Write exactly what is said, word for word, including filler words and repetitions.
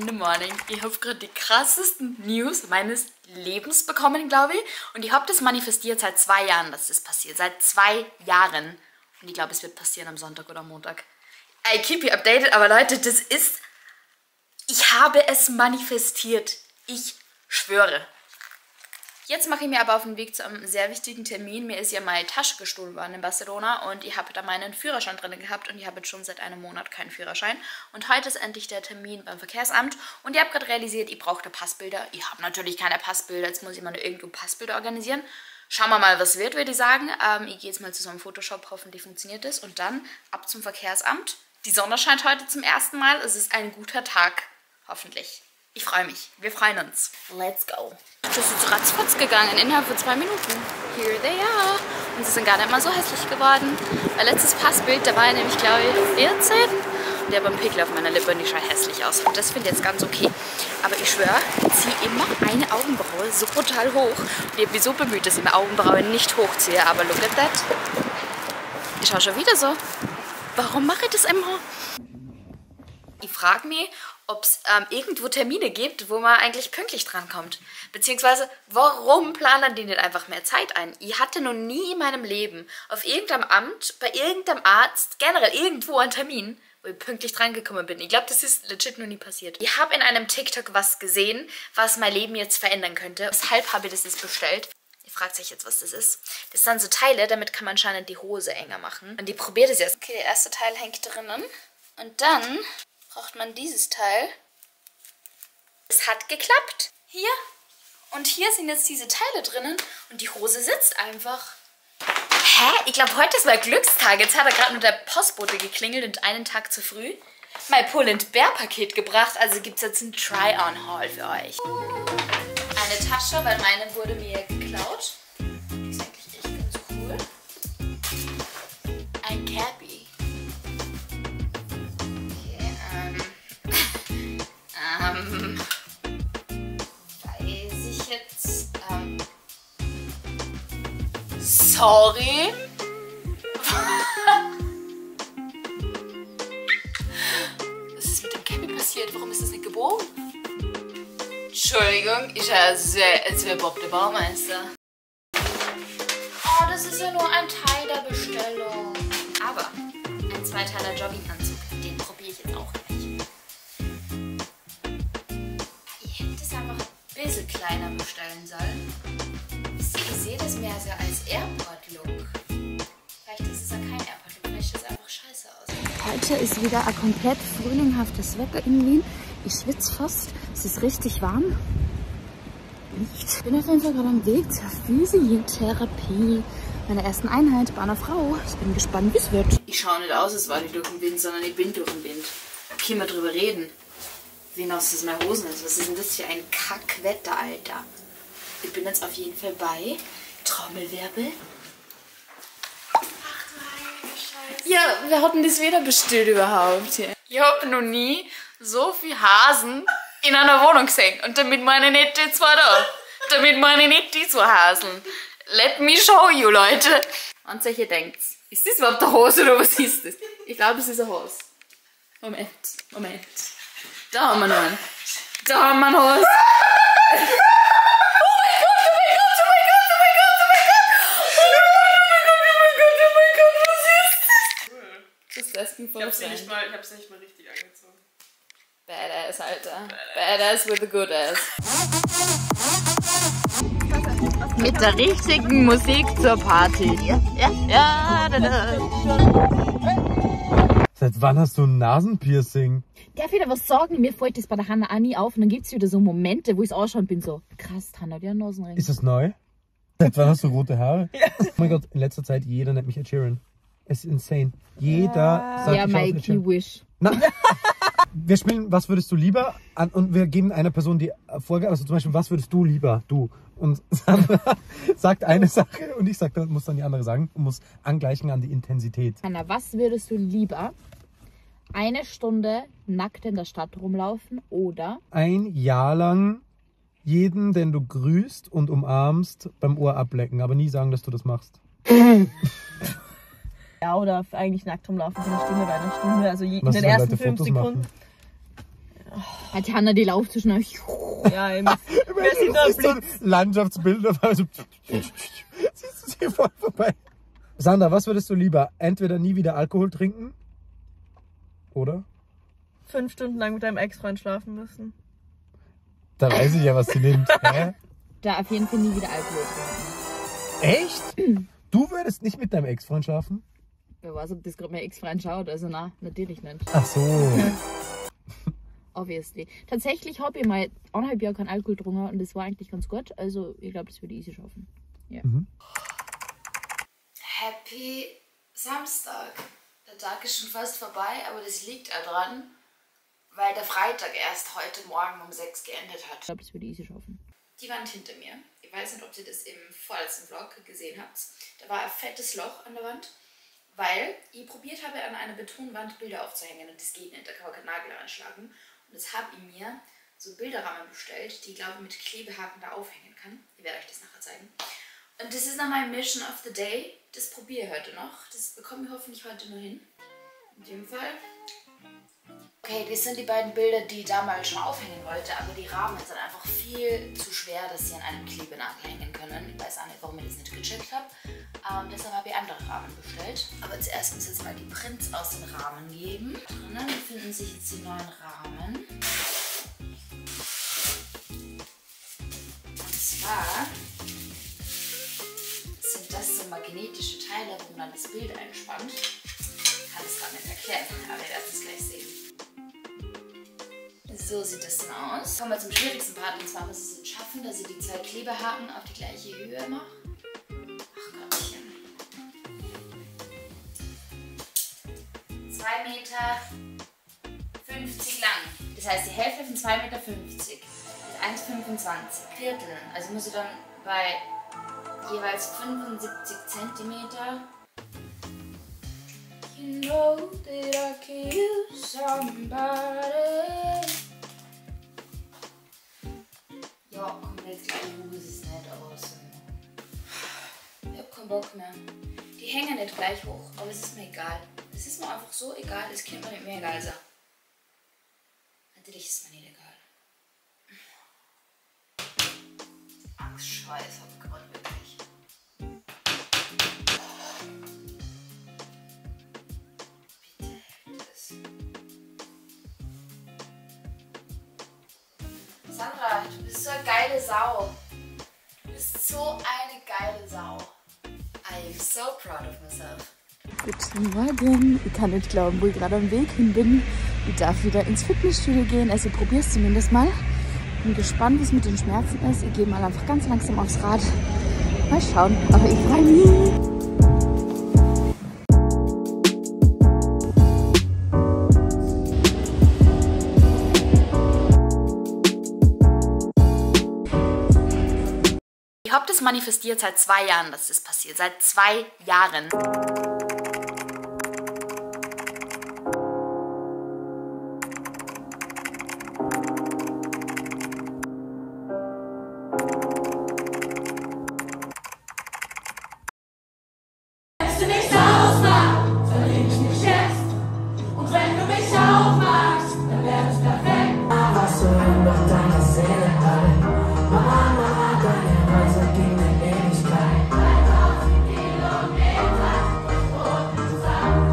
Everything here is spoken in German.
morning in the morning. Ich habe gerade die krassesten News meines Lebens bekommen, glaube ich. Und ich habe das manifestiert seit zwei Jahren, dass das passiert. Seit zwei Jahren. Und ich glaube, es wird passieren am Sonntag oder am Montag. I keep you updated, aber Leute, das ist... Ich habe es manifestiert. Ich schwöre. Jetzt mache ich mir aber auf den Weg zu einem sehr wichtigen Termin. Mir ist ja meine Tasche gestohlen worden in Barcelona und ich habe da meinen Führerschein drin gehabt und ich habe jetzt schon seit einem Monat keinen Führerschein. Und heute ist endlich der Termin beim Verkehrsamt und ich habe gerade realisiert, ich brauche da Passbilder. Ich habe natürlich keine Passbilder, jetzt muss ich mal irgendwo Passbilder organisieren. Schauen wir mal, was wird, würde ich sagen. Ähm, ich gehe jetzt mal zu so einem Photoshop, hoffentlich funktioniert das. Und dann ab zum Verkehrsamt. Die Sonne scheint heute zum ersten Mal. Es ist ein guter Tag, hoffentlich. Ich freue mich. Wir freuen uns. Let's go. Das ist ratzfatz gegangen innerhalb von zwei Minuten. Here they are. Und sie sind gar nicht mal so hässlich geworden. Mein letztes Passbild, da war ich nämlich, glaube ich, vierzehn. Und der hat einen Pickel auf meiner Lippe und die schaut hässlich aus. Und das finde ich jetzt ganz okay. Aber ich schwöre, ich ziehe immer eine Augenbraue so brutal hoch. Und ich bin so bemüht, dass ich meine Augenbraue nicht hochziehe. Aber look at that. Ich schaue schon wieder so. Warum mache ich das immer? Ich frage mich, ob es ähm, irgendwo Termine gibt, wo man eigentlich pünktlich drankommt. Beziehungsweise, warum planen die nicht einfach mehr Zeit ein? Ich hatte noch nie in meinem Leben auf irgendeinem Amt, bei irgendeinem Arzt, generell irgendwo einen Termin, wo ich pünktlich drangekommen bin. Ich glaube, das ist legit noch nie passiert. Ich habe in einem TikTok was gesehen, was mein Leben jetzt verändern könnte. Weshalb habe ich das jetzt bestellt? Ihr fragt euch jetzt, was das ist. Das sind so Teile, damit kann man anscheinend die Hose enger machen. Und ich probiere das jetzt. Okay, der erste Teil hängt drinnen. Und dann braucht man dieses Teil. Es hat geklappt. Hier. Und hier sind jetzt diese Teile drinnen. Und die Hose sitzt einfach. Hä? Ich glaube, heute ist mein Glückstag. Jetzt hat er gerade nur der Postbote geklingelt und einen Tag zu früh mein Pull-and-Bear-Paket gebracht. Also gibt es jetzt ein Try-on-Haul für euch. Eine Tasche, weil meine wurde mir geklaut. Das ist eigentlich echt ganz cool. Ein Cappy. Ähm, weiß ich jetzt, ähm, sorry. Was ist mit dem Cappy passiert? Warum ist das nicht gebogen? Entschuldigung, ich habe sehr, als wäre Bob der Baumeister. Oh, das ist ja nur ein Teil der Bestellung. Aber ein zweiteiler Jogginganzug, den probiere ich jetzt auch gleich. Bisschen kleiner bestellen soll. Ich sehe das mehr so als Airport-Look. Vielleicht ist es ja kein Airport-Look, vielleicht sieht es einfach scheiße aus. Heute ist wieder ein komplett frühlinghaftes Wetter in Wien. Ich schwitze fast, es ist richtig warm. Ich bin auf jeden Fall gerade am Weg zur Physiotherapie. Meine ersten Einheit bei einer Frau. Ich bin gespannt, wie es wird. Ich schaue nicht aus, es war nicht durch den Wind, sondern ich bin durch den Wind. Können wir drüber reden? Sehen aus, dass meine Hosen ist. Was ist denn das für ein Kackwetter, Alter? Ich bin jetzt auf jeden Fall bei Trommelwirbel. Ach du heilige Scheiße. Ja, wir hatten das Wetter bestellt überhaupt hier. Ich habe noch nie so viel Hasen in einer Wohnung gesehen. Und damit meine nicht die zwei da. Damit meine nicht die zwei Hasen. Let me show you, Leute. Und ihr denkt's. Ist das überhaupt eine Hose oder was ist das? Ich glaube, es ist eine Hose. Moment, Moment. Da haben wir noch einen. Da haben wir noch einen. Oh mein Gott, oh mein Gott, oh mein Gott, oh mein Gott, oh mein Gott, oh mein Gott, oh mein Gott, oh mein Gott, oh mein Gott, oh mein Gott, was ist das? Cool. Das lässt mich voll sein. Ich hab's nicht mal richtig angezogen. Badass, Alter. Badass with a good ass. Mit der richtigen Musik zur Party. Ja, ja, ja, da, da. Seit wann hast du ein Nasenpiercing? Darf ich da was sagen? Mir fällt das bei der Hanna auch nie auf. Und dann gibt es wieder so Momente, wo ich es anschauen bin, so krass, Hanna, die hat einen Nasenring. Ist das neu? Seit wann hast du rote Haare? Ja. Oh mein Gott, in letzter Zeit, jeder nennt mich Ed Sheeran. Es ist insane. Jeder ja. sagt, ja, ich Mike, you wish. Na, wir spielen, was würdest du lieber? An, und wir geben einer Person die Vorgabe, also zum Beispiel, was würdest du lieber? Du. Und Sandra sagt eine Sache und ich sag, muss dann die andere sagen und muss angleichen an die Intensität. Hanna, was würdest du lieber? Eine Stunde nackt in der Stadt rumlaufen oder ein Jahr lang jeden, den du grüßt und umarmst, beim Ohr ablecken, aber nie sagen, dass du das machst. Ja, oder eigentlich nackt rumlaufen für eine Stunde, bei einer Stunde, also je, in den ersten fünf Sekunden. Als Hanna, die lauft so schnell. Ja, eben. Das ist ein Landschaftsbild. Also siehst du sie voll vorbei. Sandra, was würdest du lieber? Entweder nie wieder Alkohol trinken oder fünf Stunden lang mit deinem Ex-Freund schlafen müssen. Da weiß ich ja, was sie nimmt. Hä? Da auf jeden Fall nie wieder Alkohol trinken. Echt? Du würdest nicht mit deinem Ex-Freund schlafen? Wer weiß, ob das gerade mein Ex-Freund schaut. Also na, natürlich nicht. Ach so. Obviously. Tatsächlich habe ich mal eineinhalb Jahre keinen Alkohol getrunken und das war eigentlich ganz gut. Also ich glaube, das würde ich easy schaffen. Ja. Mhm. Happy Samstag. Der Tag ist schon fast vorbei, aber das liegt auch dran, weil der Freitag erst heute Morgen um sechs geendet hat. Ich glaube, das würde ich easy schaffen. Die Wand hinter mir. Ich weiß nicht, ob ihr das im vorletzten Vlog gesehen habt. Da war ein fettes Loch an der Wand, weil ich probiert habe, an einer Betonwand Bilder aufzuhängen und das geht nicht. Da kann man keinen Nagel anschlagen. Und jetzt habe ich mir so Bilderrahmen bestellt, die ich glaube mit Klebehaken da aufhängen kann. Ich werde euch das nachher zeigen. Und das ist noch mein Mission of the Day. Das probiere ich heute noch. Das bekomme ich hoffentlich heute noch hin. In dem Fall. Okay, das sind die beiden Bilder, die ich damals schon aufhängen wollte, aber die Rahmen sind einfach viel zu schwer, dass sie an einem Klebenagel hängen können. Ich weiß auch nicht, warum ich das nicht gecheckt habe. Ähm, deshalb habe ich andere Rahmen bestellt. Aber zuerst muss ich jetzt mal die Prints aus den Rahmen geben. Drinnen befinden sich jetzt die neuen Rahmen. Und zwar sind das so magnetische Teile, wo man das Bild einspannt. Ich kann es gerade nicht erklären, aber ihr werdet es gleich sehen. So sieht das dann aus. Kommen wir zum schwierigsten Part, und zwar muss ich es jetzt schaffen, dass ich die zwei Klebehaken auf die gleiche Höhe mache. Ach Gottchen. zwei Meter fünfzig lang. Das heißt die Hälfte von zwei Meter fünfzig. eins Komma fünfundzwanzig. Viertel. Also muss ich dann bei jeweils fünfundsiebzig Zentimeter. You know that I can use somebody. Ja, komplett loose ist nicht aus. Ich hab keinen Bock mehr. Die hängen nicht gleich hoch, aber es ist mir egal. Es ist mir einfach so egal, es kann mir nicht mehr egal sein. Natürlich ist es mir nicht egal. Angst, Scheiß, hab ich gerade wirklich. Bitte hält es. Sandra, du bist so eine geile Sau. Du bist so eine geile Sau. I'm so proud of myself. Guten Morgen. Ich kann nicht glauben, wo ich gerade am Weg hin bin. Ich darf wieder ins Fitnessstudio gehen. Also ich probiere es zumindest mal. Bin gespannt, was mit den Schmerzen ist. Ich gehe mal einfach ganz langsam aufs Rad. Mal schauen. Aber ich freue mich. Ich habe das manifestiert seit zwei Jahren, dass das passiert. Seit zwei Jahren.